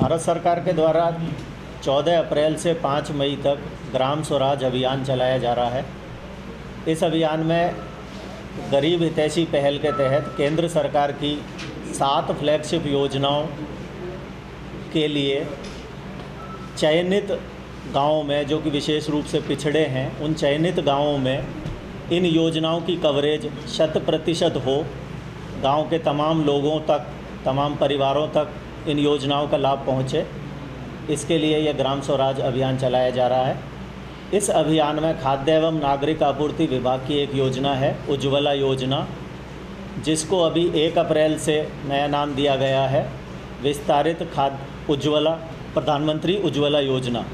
भारत सरकार के द्वारा 14 अप्रैल से 5 मई तक ग्राम स्वराज अभियान चलाया जा रहा है। इस अभियान में गरीब हितैषी पहल के तहत केंद्र सरकार की 7 फ्लैगशिप योजनाओं के लिए चयनित गांवों में, जो कि विशेष रूप से पिछड़े हैं, उन चयनित गांवों में इन योजनाओं की कवरेज 100% हो, गांव के तमाम लोगों तक, तमाम परिवारों तक इन योजनाओं का लाभ पहुंचे। इसके लिए यह ग्राम स्वराज अभियान चलाया जा रहा है। इस अभियान में खाद्य एवं नागरिक आपूर्ति विभाग की एक योजना है, उज्ज्वला योजना, जिसको अभी 1 अप्रैल से नया नाम दिया गया है, विस्तारित खाद्य उज्ज्वला, प्रधानमंत्री उज्ज्वला योजना,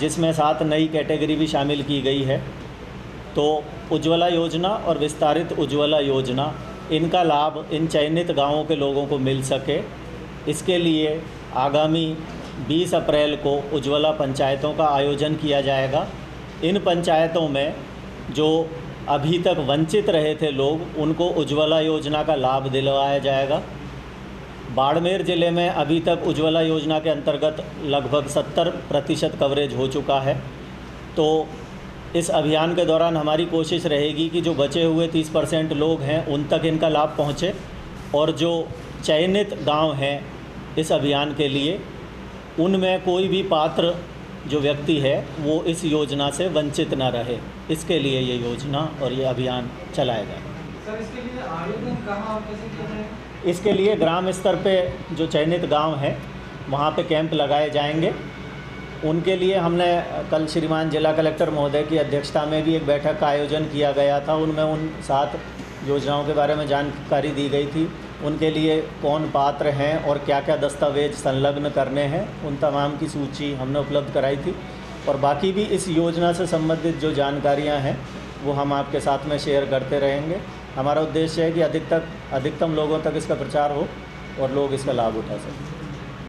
जिसमें 7 नई कैटेगरी भी शामिल की गई है। तो उज्ज्वला योजना और विस्तारित उज्ज्वला योजना, इनका लाभ इन चयनित गांवों के लोगों को मिल सके, इसके लिए आगामी 20 अप्रैल को उज्ज्वला पंचायतों का आयोजन किया जाएगा। इन पंचायतों में जो अभी तक वंचित रहे थे लोग, उनको उज्ज्वला योजना का लाभ दिलवाया जाएगा। बाड़मेर ज़िले में अभी तक उज्ज्वला योजना के अंतर्गत लगभग 70% कवरेज हो चुका है। तो इस अभियान के दौरान हमारी कोशिश रहेगी कि जो बचे हुए 30% लोग हैं उन तक इनका लाभ पहुंचे, और जो चयनित गांव हैं इस अभियान के लिए, उनमें कोई भी पात्र जो व्यक्ति है वो इस योजना से वंचित ना रहे, इसके लिए ये योजना और ये अभियान चलाया जाएगा। सर, इसके लिए आयोजन कहाँ, कैसे किया जाएगा? इसके लिए ग्राम स्तर पे जो चयनित गांव हैं वहाँ पे कैंप लगाए जाएंगे। उनके लिए हमने कल श्रीमान जिला कलेक्टर महोदय की अध्यक्षता में भी एक बैठक का आयोजन किया गया था। उनमें उन 7 योजनाओं के बारे में जानकारी दी गई थी, उनके लिए कौन पात्र हैं और क्या क्या दस्तावेज संलग्न करने हैं, उन तमाम की सूची हमने उपलब्ध कराई थी। और बाकी भी इस योजना से संबंधित जो जानकारियां हैं वो हम आपके साथ में शेयर करते रहेंगे। हमारा उद्देश्य है कि अधिकतम लोगों तक इसका प्रचार हो और लोग इसका लाभ उठा सकें।